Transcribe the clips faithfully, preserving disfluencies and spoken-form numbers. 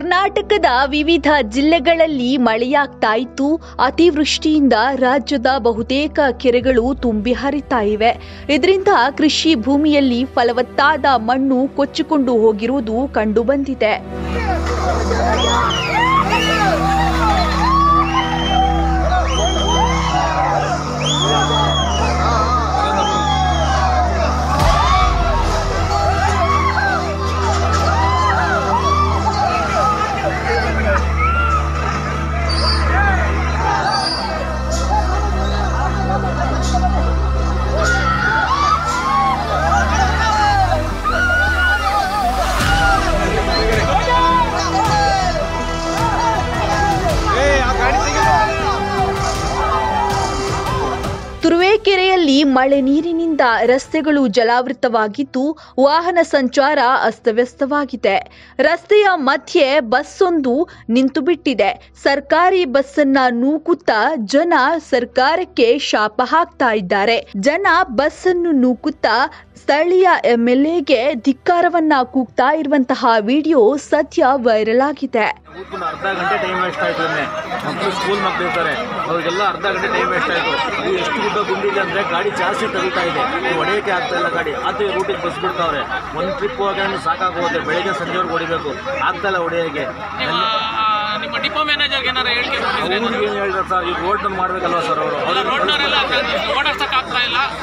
ಕರ್ನಾಟಕದ ವಿವಿಧ ಜಿಲ್ಲೆಗಳಲ್ಲಿ ಮಳೆಯಾಗ್ತಾ ಇತ್ತು. ಅತಿವೃಷ್ಟಿಯಿಂದ ರಾಜ್ಯದ ಬಹುತೇಕ ಕೆರೆಗಳು ತುಂಬಿ ಹರಿತಾ ಇವೆ. ಇದರಿಂದ ಕೃಷಿ ಭೂಮಿಯಲ್ಲಿ ಫಲವತ್ತಾದ ಮಣ್ಣು ಕೊಚ್ಚಿಕೊಂಡು ಹೋಗಿರುವುದು ಕಂಡುಬಂದಿದೆ. ಕೆರೆಯಲ್ಲಿ ಮಳೆ ನೀರಿನಿಂದ ರಸ್ತೆಗಳು ಜಲಾವೃತವಾಗಿದ್ದು ವಾಹನ ಸಂಚಾರ ಅಸ್ತವ್ಯಸ್ತವಾಗಿದೆ. ರಸ್ತೆಯ ಮಧ್ಯೆ ಬಸ್ಸೊಂದು ನಿಂತು ಬಿಟ್ಟಿದೆ. ಸರ್ಕಾರಿ ಬಸ್ಸನ್ನ ನೂಕುತ್ತಾ ಜನ ಸರ್ಕಾರಕ್ಕೆ ಶಾಪ ಹಾಕ್ತಾ ಇದ್ದಾರೆ. ಜನ ಬಸ್ಸನ್ನು ನೂಕುತ್ತಾ ಸ್ಥಳೀಯ ಎಂ ಎಲ್ ಎಗೆ ಧಿಕ್ಕಾರವನ್ನ ಕೂಗ್ತಾ ಇರುವಂತಹ ವಿಡಿಯೋ ಸದ್ಯ ವೈರಲ್ ಆಗಿದೆ. ಅರ್ಧ ಗಂಟೆ ಟೈಮ್ ವೇಸ್ಟ್ ಆಯಿತು. ಮಕ್ಕಳು ಸ್ಕೂಲ್ ಮಕ್ಕಳು ಇರ್ತಾರೆ, ಅವ್ರಿಗೆಲ್ಲ ಅರ್ಧ ಗಂಟೆ ಟೈಮ್ ವೇಸ್ಟ್ ಆಯಿತು. ನೀವು ಎಷ್ಟು ಗುಡ್ಡ ಗುಂಡಿದೆ ಅಂದರೆ ಗಾಡಿ ಜಾಸ್ತಿ ತಗೀತಾ ಇದೆ, ಹೊಡೆಯೋಕ್ಕೆ ಆಗ್ತಾ ಇಲ್ಲ ಗಾಡಿ. ಅದೇ ರೂಟಿಗೆ ಬಸ್ ಬಿಡ್ತಾವ್ರೆ. ಒಂದು ಟ್ರಿಪ್ ಹೋದ್ರೆ ಸಾಕಾಗೋದೆ, ಬೆಳಗ್ಗೆ ಸಂಜೆವರೆಗೆ ಹೊಡಿಬೇಕು, ಆಗ್ತಾ ಇಲ್ಲ ಹೊಡೆಯೋಕ್ಕೆ. ನಿಮ್ಮ ಡಿಪೋ ಮ್ಯಾನೇಜರ್ಗೆ ಏನಾರು ಹೇಳಿಕೆ ಹೇಳಿದ್ರೆ ಸರ್ ಈಗ ರೋಡ್ ಮಾಡಬೇಕಲ್ವಾ ಸರ್ ಅವರು?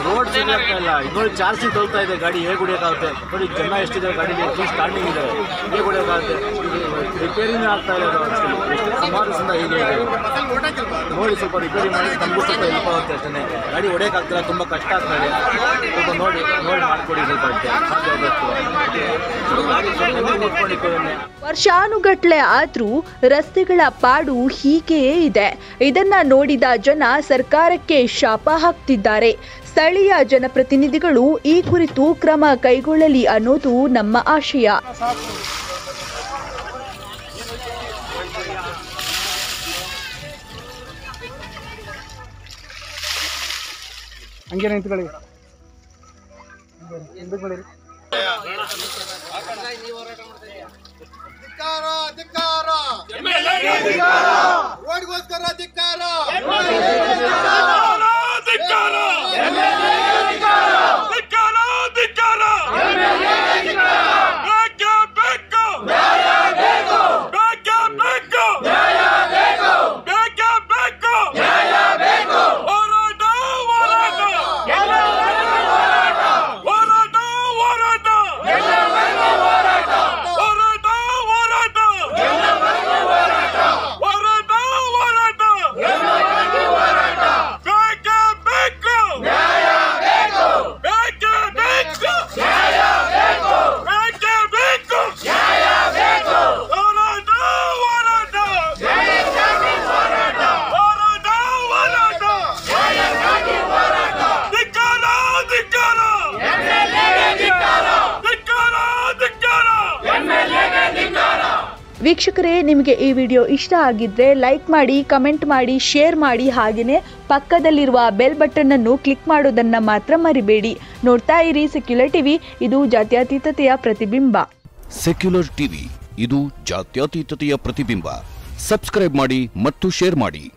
ರೋಡ್ ಸಿಗಕ್ಕೆ ಇಲ್ಲ, ಇನ್ನೊಂದು ಜಾಸ್ತಿ ತೋಲ್ತಾ ಇದೆ ಗಾಡಿ. ಹೇಗೆ ಹೊಡಿಯೋಕ್ಕಾಗುತ್ತೆ ನೋಡಿ, ಜನ ಎಷ್ಟಿದೆ ಗಾಡಿಗೆ, ಎಷ್ಟು ಸ್ಟಾರ್ಟಿಂಗ್ ಇದೆ, ಹೇಗೆ ಹೊಡಿಯೋಕ್ಕಾಗುತ್ತೆ? ರಿಪೇರಿನೇ ಆಗ್ತಾ ಇಲ್ಲ ಸುಮಾರು. ಹೀಗೆ ನೋಡಿ, ಸ್ವಲ್ಪ ರಿಪೇರಿ ಮಾಡಿ ನಮಗೂ ಸ್ವಲ್ಪ ಹೆಲ್ಪ್ ಆಗುತ್ತೆ ಅಷ್ಟೇ. ಗಾಡಿ ಹೊಡೆಯೋಕ್ಕಾಗ್ತಿಲ್ಲ, ತುಂಬ ಕಷ್ಟ ಆಗ್ತಾ ಇದೆ. ಸ್ವಲ್ಪ ನೋಡಿ ನೋಡಿ ಮಾಡಿಕೊಡಿ ಸ್ವಲ್ಪ ಅಷ್ಟೇ. ವರ್ಷಾನುಗಟ್ಲೆ ಆದ್ರೂ ರಸ್ತೆಗಳ ಪಾಡು ಹೀಗೆಯೇ ಇದೆ. ಇದನ್ನ ನೋಡಿದ ಜನ ಸರ್ಕಾರಕ್ಕೆ ಶಾಪ ಹಾಕ್ತಿದ್ದಾರೆ. ಸ್ಥಳೀಯ ಜನಪ್ರತಿನಿಧಿಗಳು ಈ ಕುರಿತು ಕ್ರಮ ಕೈಗೊಳ್ಳಲಿ ಅನ್ನೋದು ನಮ್ಮ ಆಶಯ. ಧಿಕ್ಕಾರ, ಧಿಕ್ಕಾರ, ರೋಡ್ಗೋಸ್ಕರ ಧಿಕ್ಕಾರ, ವೀಕ್ಷಕರೇ, ನಿಮಗೆ ಈ ವಿಡಿಯೋ ಇಷ್ಟ ಆಗಿದ್ರೆ ಲೈಕ್ ಮಾಡಿ, ಕಮೆಂಟ್ ಮಾಡಿ, ಶೇರ್ ಮಾಡಿ. ಹಾಗೆಯೇ ಪಕ್ಕದಲ್ಲಿರುವ ಬೆಲ್ ಬಟನ್ನನ್ನು ಕ್ಲಿಕ್ ಮಾಡೋದನ್ನು ಮಾತ್ರ ಮರಿಬೇಡಿ. ನೋಡ್ತಾ ಇರಿ ಸೆಕ್ಯುಲರ್ ಟಿವಿ, ಇದು ಜಾತ್ಯತೀತತೆಯ ಪ್ರತಿಬಿಂಬ. ಸೆಕ್ಯುಲರ್ ಟಿವಿ, ಇದು ಜಾತ್ಯತೀತತೆಯ ಪ್ರತಿಬಿಂಬ. ಸಬ್ಸ್ಕ್ರೈಬ್ ಮಾಡಿ ಮತ್ತು ಶೇರ್ ಮಾಡಿ.